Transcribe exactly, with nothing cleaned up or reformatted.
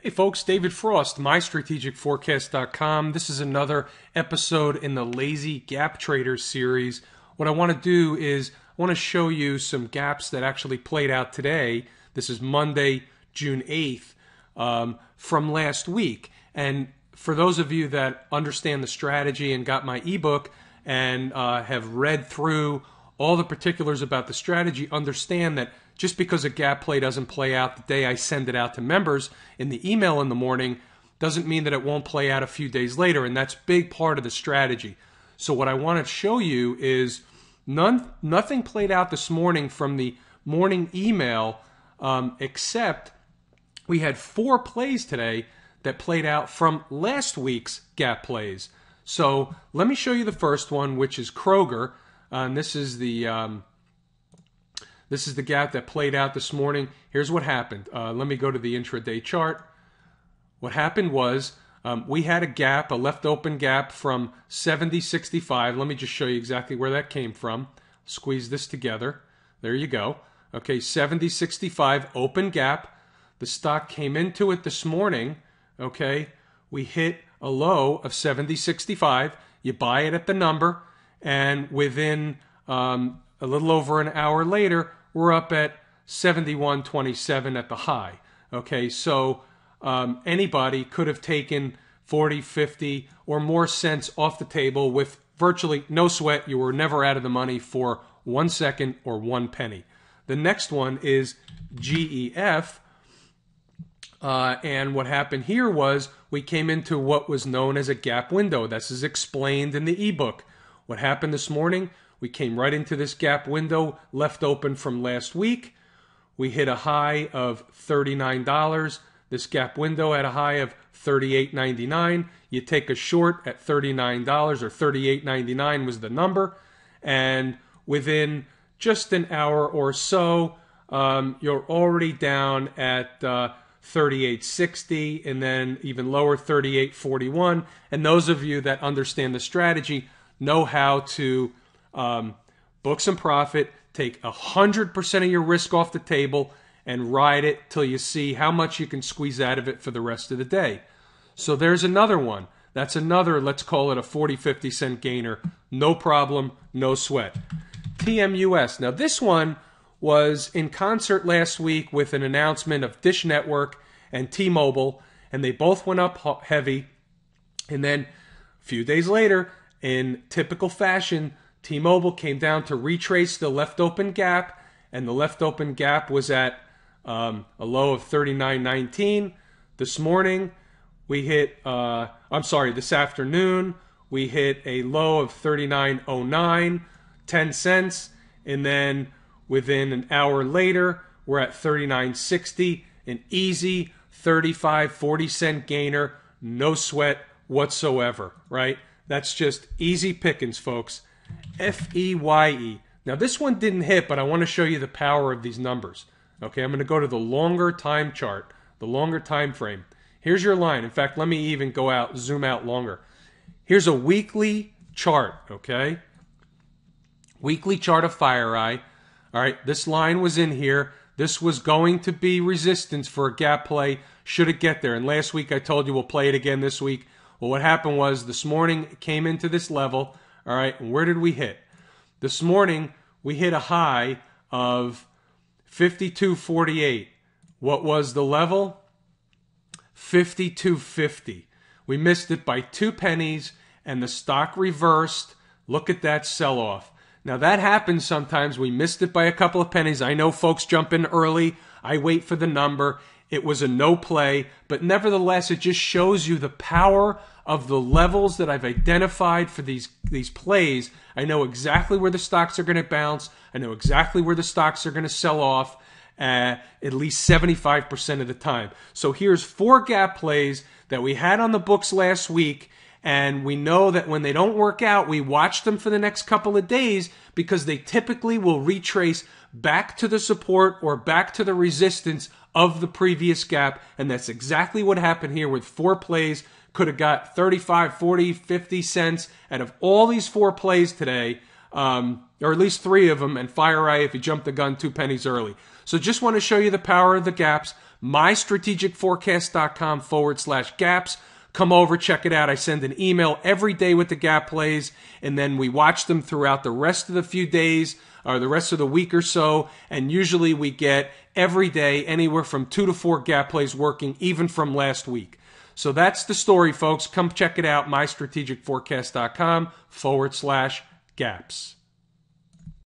Hey folks, David Frost, my strategic forecast dot com. This is another episode in the Lazy Gap Trader series. What I want to do is I want to show you some gaps that actually played out today. This is Monday, June eighth, um, from last week. And for those of you that understand the strategy and got my ebook and uh, have read through all the particulars about the strategy, understand that just because a gap play doesn't play out the day I send it out to members in the email in the morning doesn't mean that it won't play out a few days later, and that's a big part of the strategy. So what I want to show you is none, nothing played out this morning from the morning email, um, except we had four plays today that played out from last week's gap plays. So let me show you the first one, which is Kroger, uh, and this is the... Um, This is the gap that played out this morning. Here's what happened. Uh, let me go to the intraday chart. What happened was um, we had a gap, a left open gap from seventy sixty-five. Let me just show you exactly where that came from. Squeeze this together. There you go. Okay, seventy sixty-five open gap. The stock came into it this morning. Okay, we hit a low of seventy sixty-five. You buy it at the number, and within um, a little over an hour later, we're up at seventy-one twenty-seven at the high. Okay, so um, anybody could have taken forty, fifty or more cents off the table with virtually no sweat. You were never out of the money for one second or one penny. The next one is G E F. Uh, and what happened here was we came into what was known as a gap window. This is explained in the ebook. What happened this morning? We came right into this gap window left open from last week. We hit a high of thirty-nine dollars. This gap window had a high of thirty-eight ninety-nine. You take a short at thirty-nine dollars, or thirty-eight ninety-nine was the number. And within just an hour or so, um, you're already down at uh, thirty-eight sixty, and then even lower, thirty-eight forty-one. And those of you that understand the strategy know how to Um, book some profit, take one hundred percent of your risk off the table, and ride it till you see how much you can squeeze out of it for the rest of the day. So there's another one. That's another, let's call it a forty, fifty cent gainer. No problem, no sweat. T M U S. Now this one was in concert last week with an announcement of Dish Network and T-Mobile, and they both went up heavy. And then a few days later, in typical fashion, T-Mobile came down to retrace the left open gap, and the left open gap was at um, a low of thirty-nine nineteen. This morning, we hit, uh, I'm sorry, this afternoon, we hit a low of thirty-nine oh nine, ten cents, and then within an hour later, we're at thirty-nine sixty, an easy thirty-five, forty cent gainer, no sweat whatsoever, right? That's just easy pickings, folks. F E Y E. Now this one didn't hit, but I want to show you the power of these numbers. Okay, I'm going to go to the longer time chart, the longer time frame. Here's your line. In fact, let me even go out, zoom out longer. Here's a weekly chart, okay? Weekly chart of FireEye. All right, this line was in here. This was going to be resistance for a gap play should it get there. And last week I told you we'll play it again this week. Well, what happened was this morning it came into this level. All right, and where did we hit? This morning, we hit a high of fifty-two forty-eight. What was the level? fifty-two fifty. We missed it by two pennies, and the stock reversed. Look at that sell-off. Now, that happens sometimes. We missed it by a couple of pennies. I know folks jump in early. I wait for the number. It was a no play, but nevertheless, it just shows you the power of the levels that I've identified for these, these plays. I know exactly where the stocks are going to bounce. I know exactly where the stocks are going to sell off uh, at least seventy-five percent of the time. So here's four gap plays that we had on the books last week, and we know that when they don't work out, we watch them for the next couple of days because they typically will retrace back to the support or back to the resistance of the previous gap, and that's exactly what happened here with four plays. Could have got thirty-five, forty, fifty cents out of all these four plays today. Um, or at least three of them, and FireEye if you jump the gun two pennies early. So just want to show you the power of the gaps. MyStrategicForecast.com forward slash gaps. Come over, check it out. I send an email every day with the gap plays, and then we watch them throughout the rest of the few days or the rest of the week or so, and usually we get every day anywhere from two to four gap plays working, even from last week. So that's the story, folks. Come check it out, mystrategicforecast.com forward slash gaps.